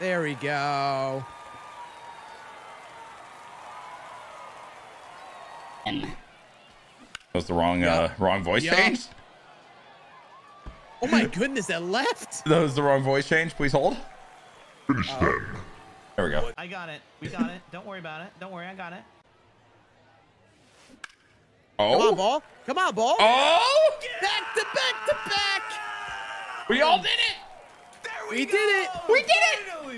There we go. That was the wrong wrong voice change. Oh my goodness, that left. That was the wrong voice change. Please hold. Finish that. There we go. I got it. We got it. Don't worry about it. Don't worry. I got it. Oh. Come on, ball. Come on, ball. Oh. Back to back to back. We all did it. There we go. We did it. We did it.